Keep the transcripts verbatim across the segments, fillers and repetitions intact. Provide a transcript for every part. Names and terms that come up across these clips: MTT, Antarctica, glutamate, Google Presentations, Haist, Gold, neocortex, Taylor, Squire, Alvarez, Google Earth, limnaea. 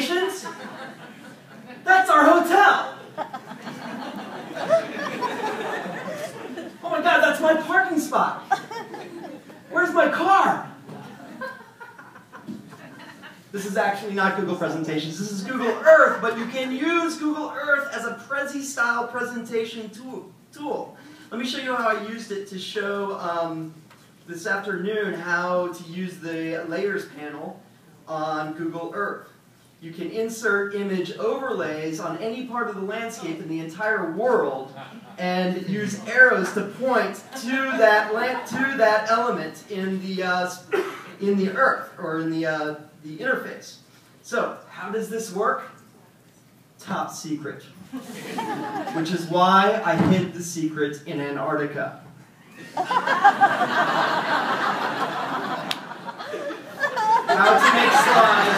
Presentations? That's our hotel! Oh my God, that's my parking spot! Where's my car? This is actually not Google Presentations, this is Google Earth, but you can use Google Earth as a Prezi-style presentation tool. Let me show you how I used it to show um, this afternoon how to use the layers panel on Google Earth. You can insert image overlays on any part of the landscape in the entire world and use arrows to point to that, land, to that element in the, uh, in the Earth, or in the uh, the interface. So, how does this work? Top secret. Which is why I hid the secret in Antarctica. How to make slides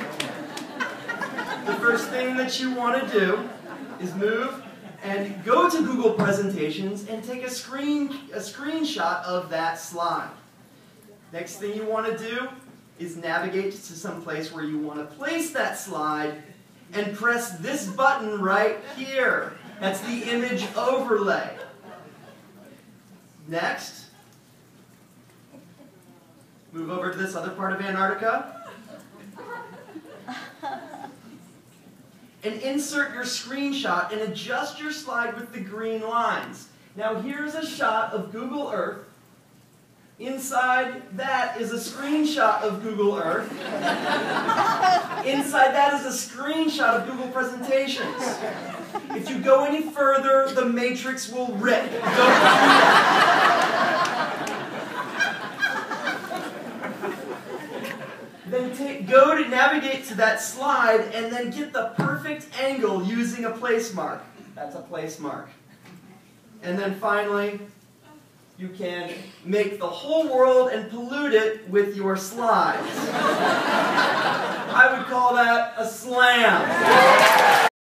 in Google Earth. The first thing that you want to do is move and go to Google Presentations and take a, screen, a screenshot of that slide. Next thing you want to do is navigate to some place where you want to place that slide and press this button right here. That's the image overlay. Next, move over to this other part of Antarctica and insert your screenshot and adjust your slide with the green lines. Now here's a shot of Google Earth. Inside that is a screenshot of Google Earth. Inside that is a screenshot of Google Presentations. If you go any further, the matrix will rip. Don't do that. Then take, go to navigate to that slide and then get the perfect angle using a place mark. That's a place mark. And then finally, you can make the whole world and pollute it with your slides. I would call that a slam.